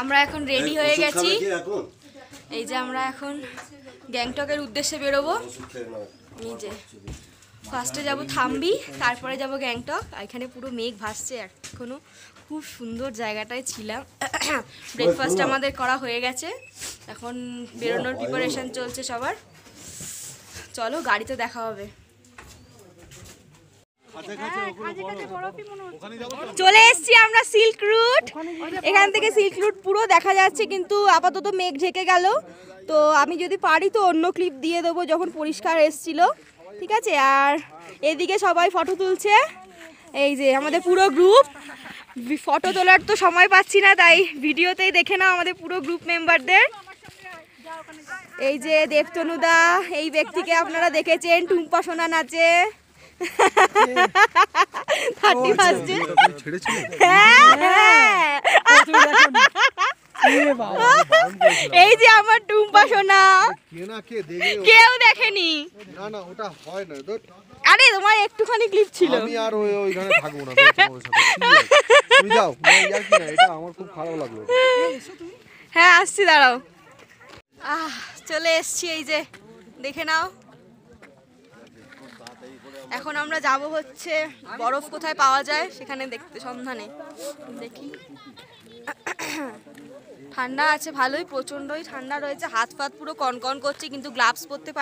আমরা এখন রেডি হয়ে গেছি। এই যে আমরা এখন গ্যাংটকের উদ্দেশ্যে বেরোবো। নিজে ফার্স্টে যাব থামবি, তারপরে যাব গ্যাংটক। এখানে পুরো মেঘ ভাসছে এখনো, খুব সুন্দর জায়গাটায় ছিলাম। ব্রেকফাস্ট আমাদের করা হয়ে গেছে, এখন বেরোনোর প্রিপারেশন চলছে সবার। চলো, গাড়িতে দেখা হবে। চলে এসছি আমরা সিল্ক রুট। এখান থেকে সিল্ক রুট পুরো দেখা যাচ্ছে, কিন্তু আপাতত মেঘ ঢেকে গেল। তো আমি যদি পারি তো অন্য ক্লিপ দিয়ে দেবো যখন পরিষ্কার এসছিল, ঠিক আছে। আর এদিকে সবাই ফটো তুলছে, এই যে আমাদের পুরো গ্রুপ। ফটো তোলার তো সময় পাচ্ছি না, তাই ভিডিওতেই দেখে নাও আমাদের পুরো গ্রুপ মেম্বারদের। এই যে দেবতনুদা, এই ব্যক্তিকে আপনারা দেখেছেন টুম্পা সোনা নাচে। এই যে আমার টুম্পা সোনা, কেউ দেখেনি। আরে তোমার একটুখানি ক্লিপ ছিল। হ্যাঁ আসছি, দাঁড়াও। আহ, চলে এসছি, এই যে দেখে নাও। এখন আমরা যাব হচ্ছে বরফ কোথায় পাওয়া যায় সেখানে দেখতে সন্ধানে। দেখি, ঠান্ডা আছে ভালোই, প্রচণ্ডই ঠান্ডা রয়েছে। হাত ফাত পুরো কনকন করছে, কিন্তু গ্লাভস পরতে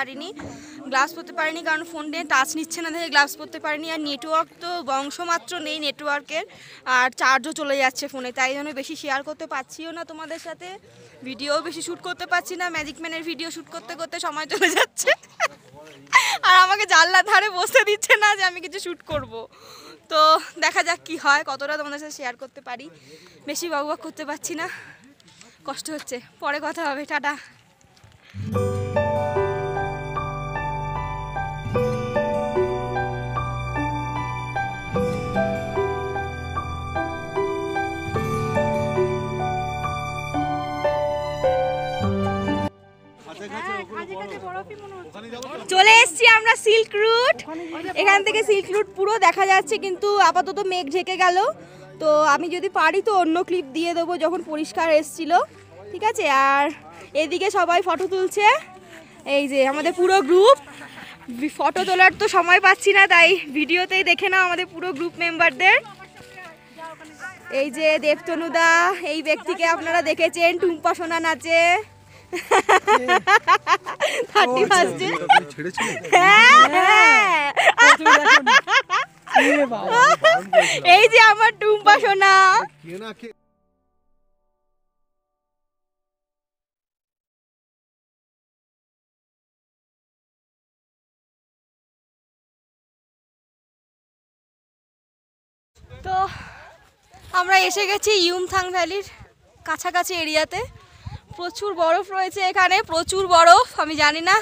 পারিনি। কারণ ফোন দিয়ে টাচ নিচ্ছে না দেখে গ্লাভস পরতে পারিনি। আর নেটওয়ার্ক তো বংশমাত্র নেই নেটওয়ার্কের, আর চার্জও চলে যাচ্ছে ফোনে। তাই জন্য বেশি শেয়ার করতে পারছিও না তোমাদের সাথে, ভিডিওও বেশি শ্যুট করতে পারছি না। ম্যাজিক ম্যানের ভিডিও শ্যুট করতে করতে সময় চলে যাচ্ছে, আর আমাকে জানলার ধারে বসতে দিচ্ছে না যে আমি কিছু শ্যুট করব। তো দেখা যাক কি হয়, কতটা তোমাদের সাথে শেয়ার করতে পারি। বেশি বকবক করতে পারছি না, কষ্ট হচ্ছে। পরে কথা হবে, টাটা। চলে এসছি আমরা সিল্ক রুট। এখান থেকে সিল্ক রুট পুরো দেখা যাচ্ছে, কিন্তু আপাতত মেঘ ঢেকে গেল। তো আমি যদি পারি তো অন্য ক্লিপ দিয়ে দেবো যখন পরিষ্কার এসছিল, ঠিক আছে। আর এদিকে সবাই ফটো তুলছে, এই যে আমাদের পুরো গ্রুপ। ফটো তোলার তো সময় পাচ্ছি না, তাই ভিডিওতেই দেখে নাও আমাদের পুরো গ্রুপ মেম্বারদের। এই যে দেবতনুদা, এই ব্যক্তিকে আপনারা দেখেছেন টুম্পা সোনা নাচে। এই যে আমার টুম্পা সোনা। তো আমরা এসে গেছি ইউমথাং ভ্যালির কাছাকাছি এরিয়াতে। প্রচুর বরফ রয়েছে এখানে, প্রচুর বরফ। আমি জানি না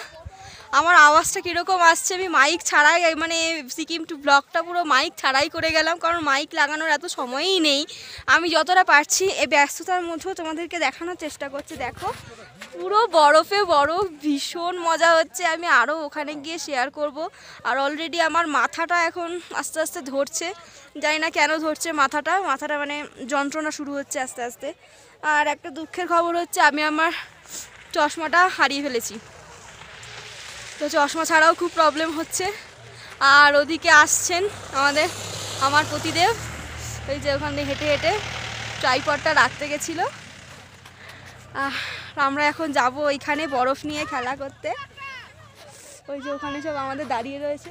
আমার আওয়াজটা কীরকম আসছে। আমি মাইক ছাড়াই, মানে সিকিম টু ব্লগটা পুরো মাইক ছাড়াই করে গেলাম, কারণ মাইক লাগানোর এত সময়ই নেই। আমি যতটা পারছি এই ব্যস্ততার মধ্যেও তোমাদেরকে দেখানোর চেষ্টা করছি। দেখো পুরো বরফে বরফ, ভীষণ মজা হচ্ছে। আমি আরও ওখানে গিয়ে শেয়ার করব। আর অলরেডি আমার মাথাটা এখন আস্তে আস্তে ধরছে, জানি না কেন ধরছে মাথাটা, মানে যন্ত্রণা শুরু হচ্ছে আস্তে আস্তে। আর একটা দুঃখের খবর হচ্ছে আমি আমার চশমাটা হারিয়ে ফেলেছি। তো চশমা ছাড়াও খুব প্রবলেম হচ্ছে। আর ওদিকে আসছেন আমার প্রতিদেব, ওই যে ওখানে হেঁটে হেঁটে ট্রাইপডটা রাখতে গেছিলো। আমরা এখন যাব ওইখানে বরফ নিয়ে খেলা করতে। ওই যে ওখানে সব আমাদের দাঁড়িয়ে রয়েছে।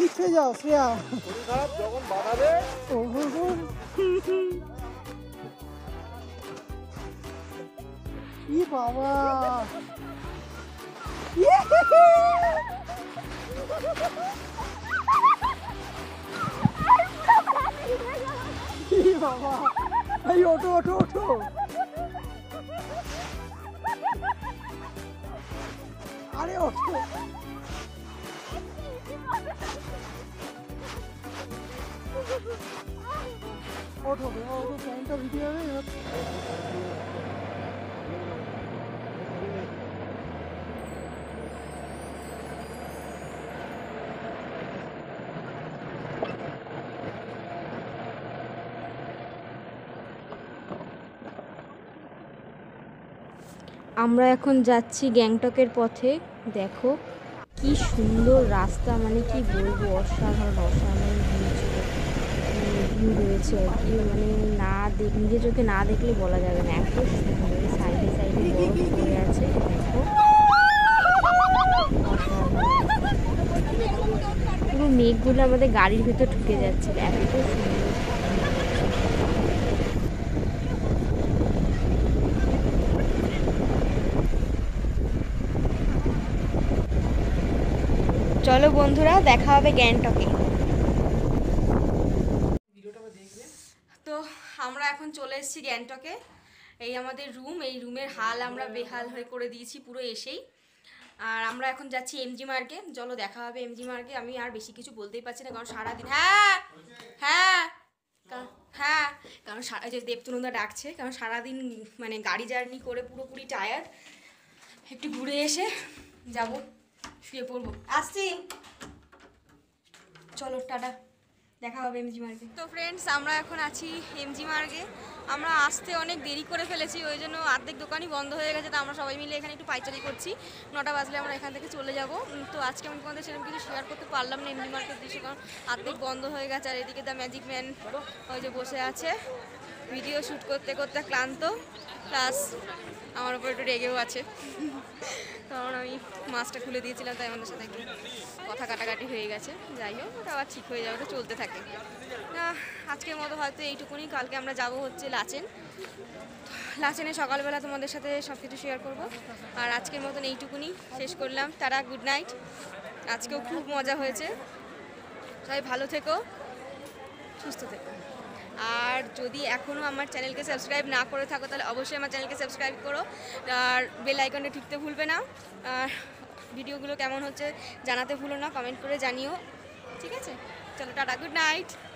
পিছনে যাও শ্রেয়া। শরীর খারাপ যখন বাড়াবে ই বাবা ই বাবা এই ওঠো ওঠো ওঠো। আরে ওঠো ওঠো ওঠো পয়েন্টটা ভিডিও হবে আমরা এখন যাচ্ছি গ্যাংটকের পথে। দেখো কি সুন্দর রাস্তা, মানে কি বলবো, অসাধারণ অসাধারণ ভিউ রয়েছে আর কি, মানে না দেখ নিজের চোখে না দেখলে বলা যাবে না, এত সুন্দর সাইডে সাইডে বরফ পড়ে আছে। দেখো পুরো মেঘগুলো আমাদের গাড়ির ভেতর ঢুকে যাচ্ছে, এত সুন্দর। চলো বন্ধুরা, দেখা হবে গ্যাংটকে। তো আমরা এখন চলে এসেছি গ্যাংটকে। এই আমাদের রুম, এই রুমের হাল আমরা বেহাল হয়ে করে দিয়েছি পুরো এসেই। আর আমরা এখন যাচ্ছি এমজি মার্গে, চলো দেখা হবে এমজি মার্গে। আমি আর বেশি কিছু বলতেই পারছি না, কারণ সারাদিন হ্যাঁ হ্যাঁ হ্যাঁ কারণ সারা যে দেবতনন্দা ডাকছে, কারণ সারাদিন মানে গাড়ি জার্নি করে পুরোপুরি টায়ার্ড। একটু ঘুরে এসে যাবো, শুয়ে পড়বো, আসছি, চলো টাটা, দেখা হবে এমজি মার্গে। তো ফ্রেন্ডস আমরা এখন আছি এমজি মার্গে। আমরা আসতে অনেক দেরি করে ফেলেছি, ওই জন্য অর্ধেক দোকানই বন্ধ হয়ে গেছে। তো আমরা সবাই মিলে এখানে একটু পাইচারি করছি, 9টা বাজলে আমরা এখান থেকে চলে যাব। তো আজকে আমি তোমাদের সেরকম কিছু শেয়ার করতে পারলাম না এমজি মার্কের দৃশ্যে, কারণ অর্ধেক বন্ধ হয়ে গেছে। আর এদিকে দ্য ম্যাজিক ম্যান ওই যে বসে আছে, ভিডিও শ্যুট করতে করতে ক্লান্ত, প্লাস আমার উপর একটু রেগেও আছে, কারণ আমি মাছটা খুলে দিয়েছিলাম, তাই আমাদের সাথে কথা কাটাকাটি হয়ে গেছে। যাই হোক, ওটা আবার ঠিক হয়ে যাবে, ওটা চলতে থাকে। আজকের মতো হয়তো এইটুকুনি, কালকে আমরা যাব হচ্ছে লাচেন, লাচেনে সকালবেলা তোমাদের সাথে সব কিছু শেয়ার করবো। আর আজকের মতন এইটুকুনি শেষ করলাম, তারা গুড নাইট। আজকেও খুব মজা হয়েছে, সবাই ভালো থেকো, সুস্থ থেকো। আর যদি এখনও আমার চ্যানেলকে সাবস্ক্রাইব না করে থাকো তাহলে অবশ্যই আমার চ্যানেলকে সাবস্ক্রাইব করো, আর বেল আইকনটা টিপতে ভুলবে না। আর ভিডিওগুলো কেমন হচ্ছে জানাতে ভুলো না, কমেন্ট করে জানিও, ঠিক আছে? চলো টাটা, গুড নাইট।